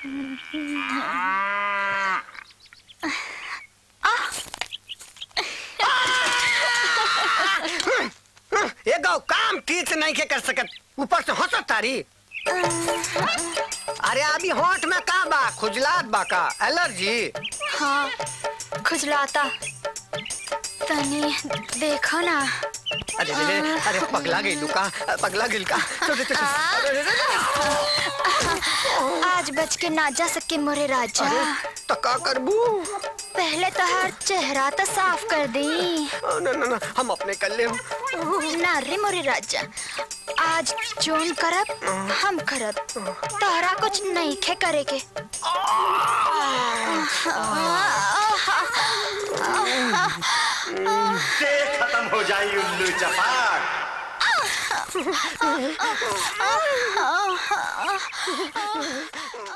ये गाँव काम ठीक से नहीं के कर सकत, ऊपर से हंसत तारी। अरे अभी होंठ में का बा, खुजलात बा का, एलर्जी? हाँ खुजलाता, तनी देखो ना। अरे अरे पगला गई लुका, पगला गिल का। आज बच के ना जा सके मोरे राजा। तो का करबू? पहले तो हर चेहरा तो साफ कर दी। ना ना ना, हम अपने कर ले। ना रे मोरे राजा, आज जोन करब हम करब, तोहरा कुछ नहीं खे करे के। खत्म हो जाई उल्लू चपाक।